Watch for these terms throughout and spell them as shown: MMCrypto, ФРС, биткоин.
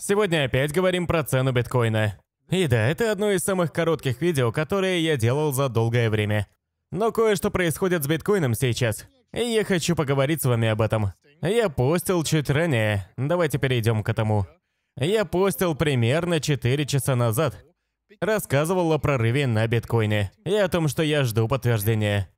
Сегодня опять говорим про цену биткоина. И да, это одно из самых коротких видео, которые я делал за долгое время. Но кое-что происходит с биткоином сейчас, и я хочу поговорить с вами об этом. Я постил чуть ранее, давайте перейдем к этому. Я постил примерно 4 часа назад. Рассказывал о прорыве на биткоине и о том, что я жду подтверждения.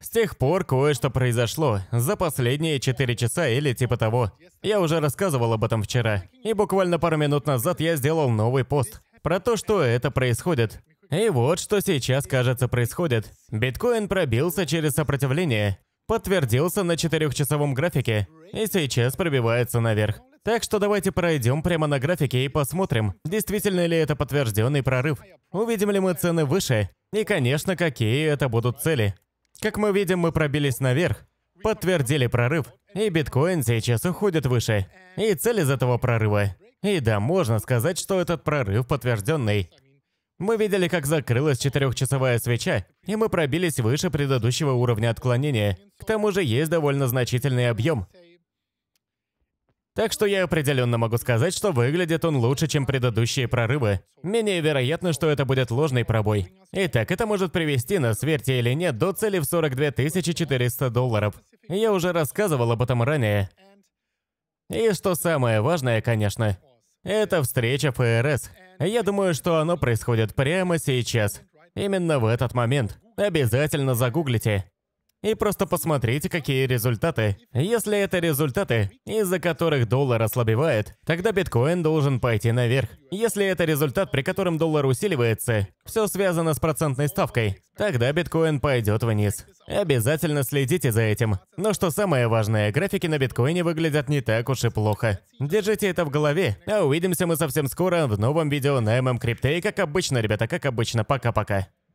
С тех пор кое-что произошло за последние 4 часа или типа того. Я уже рассказывал об этом вчера. И буквально пару минут назад я сделал новый пост про то, что это происходит. И вот что сейчас, кажется, происходит. Биткоин пробился через сопротивление, подтвердился на 4-часовом графике и сейчас пробивается наверх. Так что давайте пройдем прямо на графике и посмотрим, действительно ли это подтвержденный прорыв. Увидим ли мы цены выше и, конечно, какие это будут цели. Как мы видим, мы пробились наверх, подтвердили прорыв, и биткоин сейчас уходит выше. И цель из этого прорыва. И да, можно сказать, что этот прорыв подтвержденный. Мы видели, как закрылась 4-часовая свеча, и мы пробились выше предыдущего уровня отклонения. К тому же есть довольно значительный объем. Так что я определенно могу сказать, что выглядит он лучше, чем предыдущие прорывы. Менее вероятно, что это будет ложный пробой. Итак, это может привести нас, верьте или нет, до цели в 42 400 долларов. Я уже рассказывал об этом ранее. И что самое важное, конечно, это встреча ФРС. Я думаю, что оно происходит прямо сейчас. Именно в этот момент. Обязательно загуглите. И просто посмотрите, какие результаты. Если это результаты, из-за которых доллар ослабевает, тогда биткоин должен пойти наверх. Если это результат, при котором доллар усиливается, все связано с процентной ставкой, тогда биткоин пойдет вниз. Обязательно следите за этим. Но что самое важное, графики на биткоине выглядят не так уж и плохо. Держите это в голове, а увидимся мы совсем скоро в новом видео на MMCrypto. И как обычно, ребята, как обычно, пока-пока.